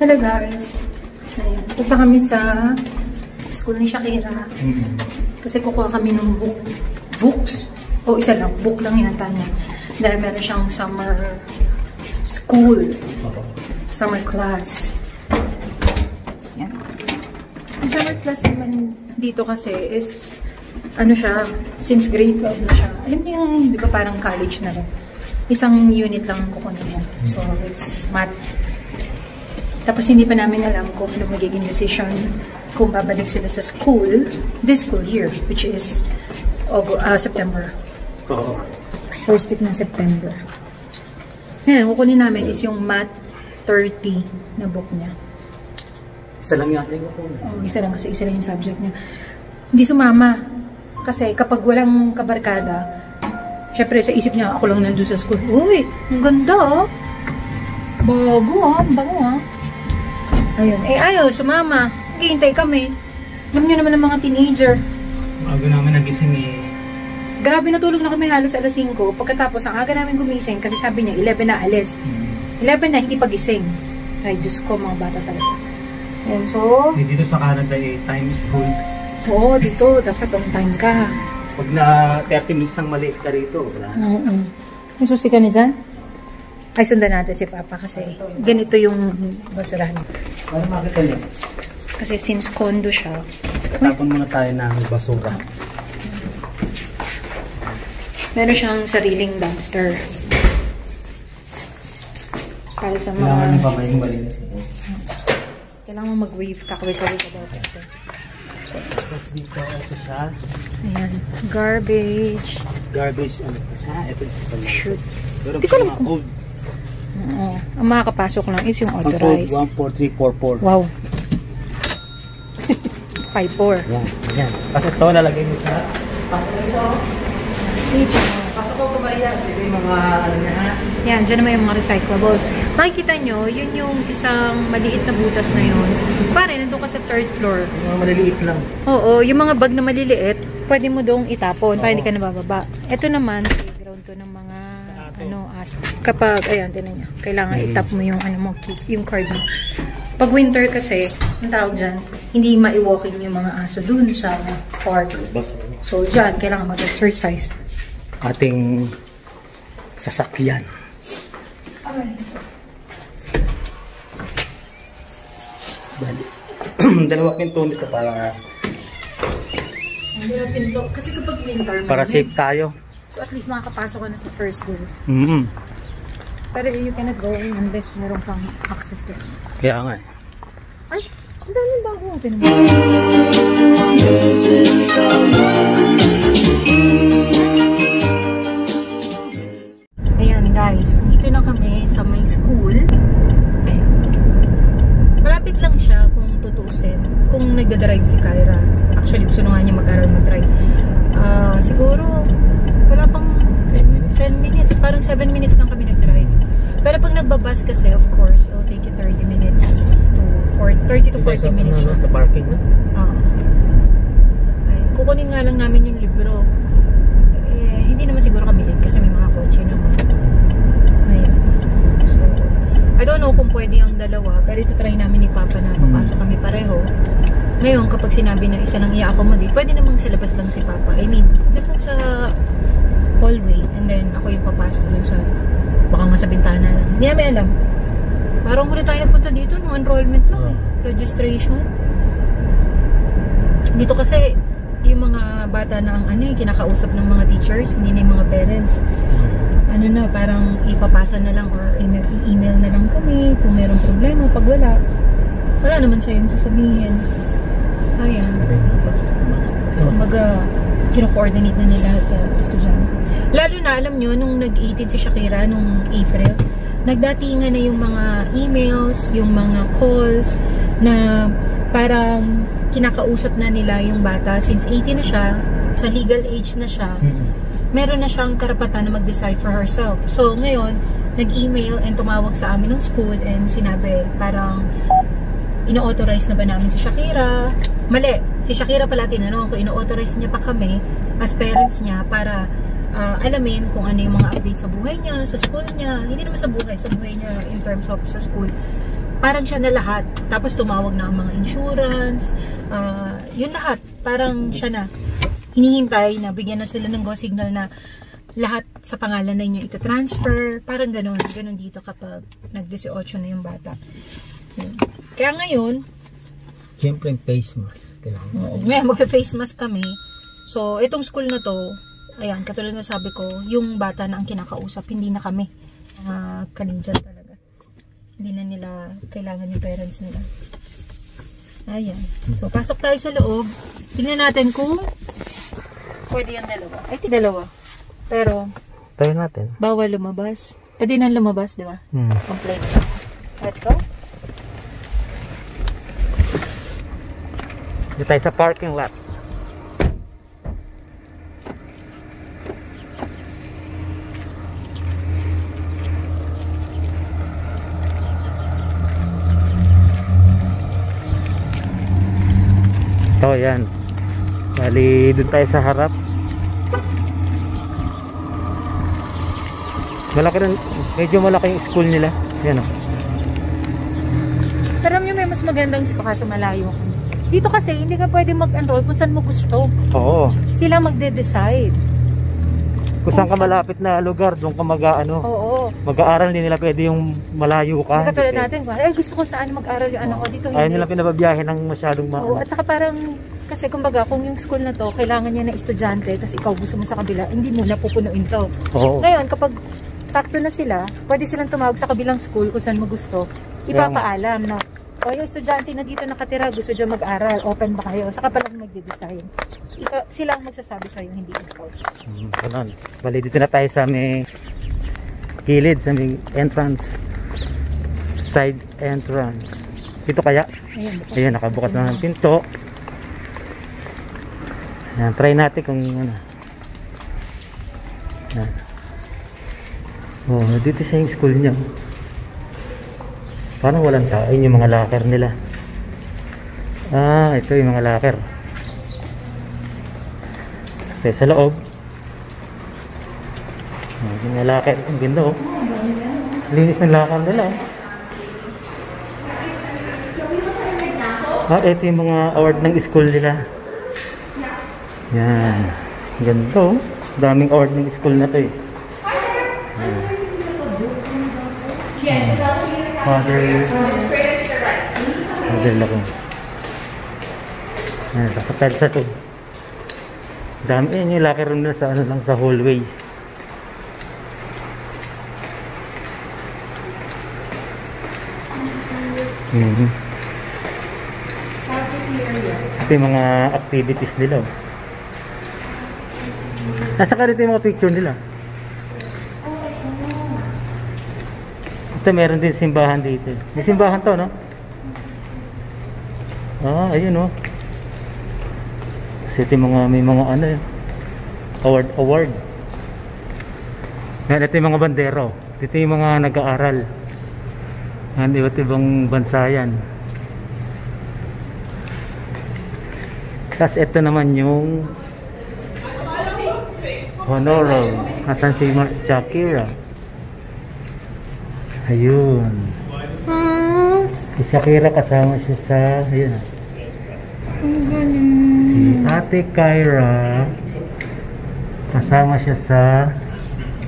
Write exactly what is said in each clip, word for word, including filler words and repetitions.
Hello guys. Ayan. Punta kami sa school ni Shakira. Mm-hmm. Kasi kukuha kami ng book. Books. O isa lang. Book lang yata niya. Dahil meron siyang summer school. Summer class. Ayan. Ang summer class naman dito kasi is ano siya, since grade twelve na siya. Alam niyo yung, di ba parang college na rin. Isang unit lang kukunin niya. So, it's math. Tapos hindi pa namin alam kung ano magiging decision kung babalik sila sa school this school year, which is August, uh, September. Oh. First week ng September. Ngayon, kukunin namin is yung Math thirty na book niya. Isa lang yata yung kukunin. Oh, isa lang kasi isa lang yung subject niya. Hindi sumama. Kasi kapag walang kabarkada, syempre sa isip niya, ako lang nandun sa school. Uy, ang ganda oh. Bago ah, bago ah. Ayun. Eh, ayaw, sumama. Naghihintay kami. Alam nyo naman ng mga teenager. Bago namin nagising eh. Grabe, natulog na kami halos alas singko. Pagkatapos, ang aga namin gumising kasi sabi niya, eleven na alis. Hmm. eleven na, hindi pa gising. Ay, Diyos ko, mga bata talaga. Ayan, so... Hey, dito sa Canada eh, time is gold. Oo, dito. Dapat on time ka. Pag na thirty minutes nang maliit ka rito, wala. Mm-mm. May susi ka na dyan? Ay, sundan natin si Papa kasi ganito yung basurahan. Ano makita niyo? Kasi since condo siya. Katapon muna tayo ng basura. Meron siyang sariling dumpster. Para sa mga... Kailangan niyo pa ba yung malinis? Kailangan mo mag-wave. Kakaway-kaway ka daw. Dito, ito siya. Ayan. Garbage. Garbage. Ano pa siya? Ito siya. Shoot. Hindi ko alam kung... Oo. Ang makakapasok lang is yung authorized. one four three four four. Wow. five four. Yan. Yan. Kasi ito, nalagay mo siya. Pasok ito. Pasok ko ba yan? Sige mga, ano na ha? Yan. Diyan naman yung mga recyclables. Makikita nyo, yun yung isang maliit na butas na yun. Pare, nandun ka sa third floor. Yung mga maliliit lang. Oo. Yung mga bag na maliliit, pwede mo doong itapon. Para hindi ka nabababa. Ito naman, playground to ng mga ano, aso. Kapag, ayan, tinan niya, kailangan mm-hmm. itap mo yung, ano mo, yung card mo. Pag winter kasi, ang tawag dyan, hindi maiwalking yung mga aso dun sa park. So, dyan, kailangan mag-exercise. Ating sasakyan. Ay. Bali. Dalawa pinto dito para... Dalawa pinto. Kasi kapag winter... Para safe tayo. So at least makakapasok ka na sa first door. Mm-hmm. Pero you cannot go in unless meron kang access to it. Kaya nga eh. Ay! Ang daming bago mo. Ayan guys, dito na kami sa may school. Eh, malapit lang siya kung tutusin. Kung nagdadrive si Kyra. Actually gusto na nga niya mag-aral mag-drive. Uh, siguro... Wala pang ten minutes. Parang seven minutes lang kami nag-drive. Pero pag nagbabas kasi, of course, it'll take you thirty minutes to thirty to forty minutes. Ito sa parking na? Oo. Kukunin nga lang namin yung libro. Eh, hindi naman siguro kami late kasi may mga kotse naman. Ayan. So, I don't know kung pwede yung dalawa, pero ito try namin ni Papa na papasok kami pareho. Ngayon, kapag sinabi na isa nang i-accommodate, pwede namang sa labas lang si Papa. I mean, dapat sa... hallway, and then ako yung papasok dun sa, baka nga sa bintana lang. Hindi namin alam. Parang muna tayo nagpunta dito, no enrollment lang eh. Registration. Dito kasi, yung mga bata na ang ano, kinakausap ng mga teachers, hindi na yung mga parents. Ano na, parang ipapasa na lang or i-email na lang kami kung meron problema. Pag wala, wala naman siya yung sasabihin. Ayan. Kumbaga, kino-coordinate na nila sa estudyante. Lalo na, alam nyo, nung nag-eighteen si Shakira, nung April, nagdatingan na yung mga emails, yung mga calls, na parang kinakausap na nila yung bata. Since eighteen na siya, sa legal age na siya, meron na siyang karapatan na mag-decide for herself. So, ngayon, nag-email and tumawag sa amin ng school and sinabi, parang, ino-authorize na ba namin si Shakira? Mali, si Shakira Palatina, no? Kung ino-authorize niya pa kami as parents niya para uh, alamin kung ano yung mga update sa buhay niya, sa school niya, hindi naman sa buhay, sa buhay niya in terms of sa school. parang siya na lahat. Tapos tumawag na ang mga insurance, uh, yun lahat, parang siya na. Hinihintay na bigyan na sila ng go signal na lahat sa pangalan na niya itatransfer, parang ganun, ganun dito kapag nag-eighteen na yung bata. Yun. Kaya ngayon, siyempre yung face mask. Ngayon, mag-face mask kami. So, itong school na to, ayan, katulad na sabi ko, yung bata na ang kinakausap, hindi na kami. Uh, kaninjan talaga. Hindi na nila kailangan yung parents nila. Ayan. So, pasok tayo sa loob. Tingnan natin kung pwede yung dalawa. Ay, di dalawa. Pero, tayo natin. Bawal lumabas. Pwede nang lumabas, di ba? Hmm. Complain. Let's go. Dito tayo sa parking lot. Ito, yan. Bali, doon tayo sa harap. Malaki rin, medyo malaki yung school nila. Yan o. Taram nyo, may mas magandang baka sa malayo. Dito kasi, hindi ka pwede mag-enroll kung saan mo gusto. Oo. Sila magde-decide. Kung saan ka malapit na lugar, doon ka mag-ano. Oo. Mag-aaral din nila, pwede yung malayo ka. Katulad natin, ay gusto ko saan mag-aaral yung anak ko. Dito hindi. Ayaw nila pinababiyahe ng masyadong maano. Oo, at saka parang, kasi kumbaga, kung yung school na to, kailangan niya na estudyante, tapos ikaw gusto mo sa kabila, hindi mo napupunuin to. Oo. Ngayon, kapag sakto na sila, pwede silang tumawag sa kabilang school kung saan mo gusto. Ipapaalam na, o yung estudyante na dito nakatira, gusto dyan mag-aral, open ba kayo? Saka palang magde-design. Ika, sila ang magsasabi sa'yo, hindi ikaw. Hmm, ganun. Bali, dito na tayo sa may gilid, sa may entrance. Side entrance. Dito kaya? Ayan, bukas. Ayan, nakabukas na ng pinto. Ayan, try natin kung ano. Ayan. Oh, dito siya yung school niya. Parang walang tao. Ayun yung mga locker nila. Ah, ito yung mga locker. Okay, sa loob. Ayun yung locker. Ang ganda oh. Linis ng locker nila. Ah, ito yung mga award ng school nila. Yan. Ganda oh. Daming award ng school na to eh. Ayan. Yes, father, father lako. Ayan, sa pelsa to. Dami yun yung locker room na sa, ano, lang, sa hallway. Mm-hmm. Ito yung mga activities nila. Nasa ka rito yung mga picture nila. Ito meron din simbahan dito. May simbahan to, no? Ah, ayun, no? Kasi ito mga, may mga ano, award, award. Yan, ito yung mga bandero. Ito yung mga nag-aaral. Yan, iba't ibang bansa yan. Tapos ito naman yung honor. Asan si Shakira? Ayun. Ah. Si Shakira kasama siya sa, ayun. Ang galing. Si Ate Kira kasama siya sa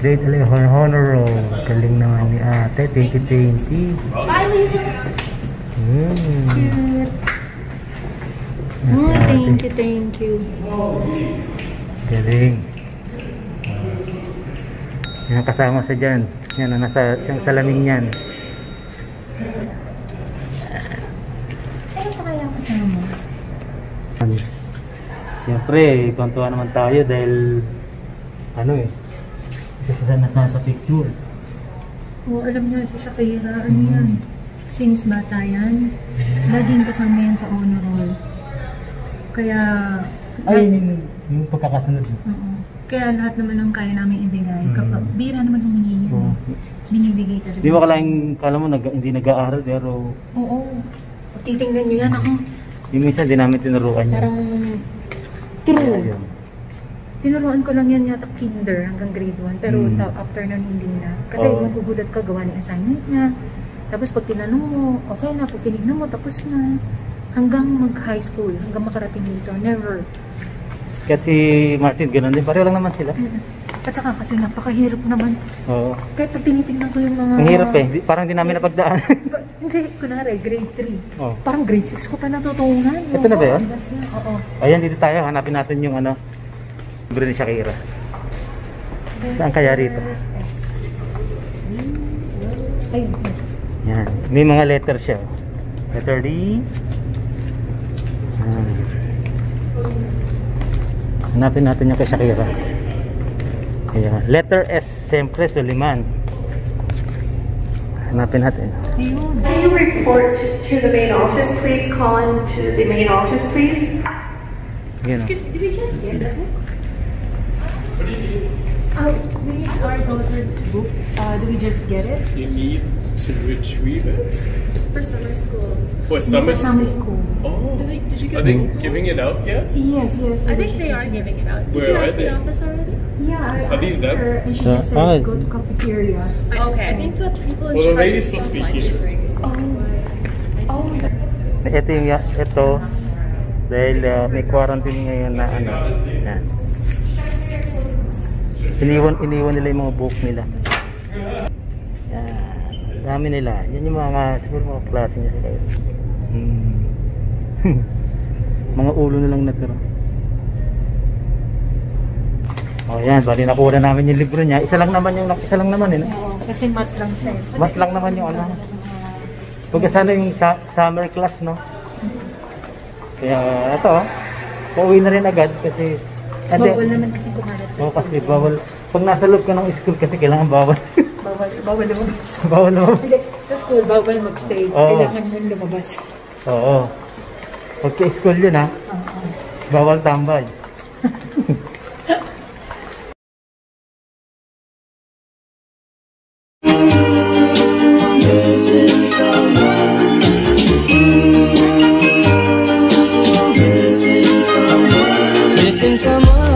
Grade eleven Honor Roll. Galing naman ni Ate. twenty twenty. Mm. Cute. Oh, thank you, thank you. Galing. Yan kasama siya dyan. Yan, nasa siyang salamin yan. Saan pa kaya ang kasama? Siyempre, tuwan-tuwa naman tayo dahil ano eh, isa siya nasa sa picture. Oo, alam niya si Shakira, ano yan? Since bata yan, laging kasama yan sa honor roll. Kaya ay, yung, yung pagkakasunod. Oo. Kaya lahat naman ang kaya namin ibigay. Kapag bira naman humingi niya. Oh. Binibigay talaga. Di ba kala, yung, kala mo nag, hindi nag-aaral pero... Oo. Titingnan nyo yan ako. Yung minsan di namin tinuruan niya. Parang... True. Ay, tinuruan ko lang yan yata kinder hanggang grade one. Pero hmm. after nun hindi na. Kasi oh. magugulat ka gawa ng assignment niya. Tapos pag tinanong mo, okay na, pag tinignan mo, tapos na. Hanggang mag-high school, hanggang makarating dito, never. Kasi si Martin, ganun din, pareho lang naman sila. At saka kasi napakahirap naman. Oo. Kahit pag tinitingnan ko yung mga... Ang hirap eh, parang di namin napagdaan. Hindi, kunwari, grade three. Oh. Parang grade six ko pa natutunan. Ito na ba yun? Oo. Ayan, dito tayo, hanapin natin yung ano, number ni Shakira. Saan kaya rito? Ayun. Yan, may mga letter siya. Letter D. Hmm. Hanapin natin yung kay Shakira. Ayan. Letter S, siyempre Suliman. Hanapin natin. Can you report to the main office please? Call in to the main office please. Ayan. Excuse me, did we just get that book? What did you do? Uh, we need our daughter's book. Uh, did we just get it? You need to retrieve it? For summer school. For summer, summer school. school. Oh. Did, they, did you get Are they the giving it out yet? Yes, yes. I think they are giving it out. Did Where you ask the office already? Yeah. I Are these them? Her, and she uh, just said uh, go to cafeteria. Okay. okay. I think that people in well, charge of some lunch breaks. Oh. Oh. Ito yung yes, ito. Dahil uh, may quarantine ngayon na ano. Yan. Iniwan, iniwan nila yung mga book nila. Dami nila. Yan yung mga, siguro mga klase nila kayo. Hmm. Mga ulo na lang na pero. O oh, yan, bali nakuha na namin yung libro niya. Isa lang naman yung, isa lang naman yun. Eh, no? Kasi mat lang siya. Mat lang naman yung ano. Huwag sana yung summer class, no? Kaya ito, oh. Pauwi na rin agad kasi. Bawal naman kasi kumalat sa school. Oo, kasi bawal. Pag nasa loob ka ng school kasi kailangan bawal. Bawal, bawal lumabas. Bawal lumabas. Sa school, bawal mag-stay. Oh. Kailangan nun lumabas. Oo. Pag sa school yun ha, uh-huh. Bawal tambay. Missing someone.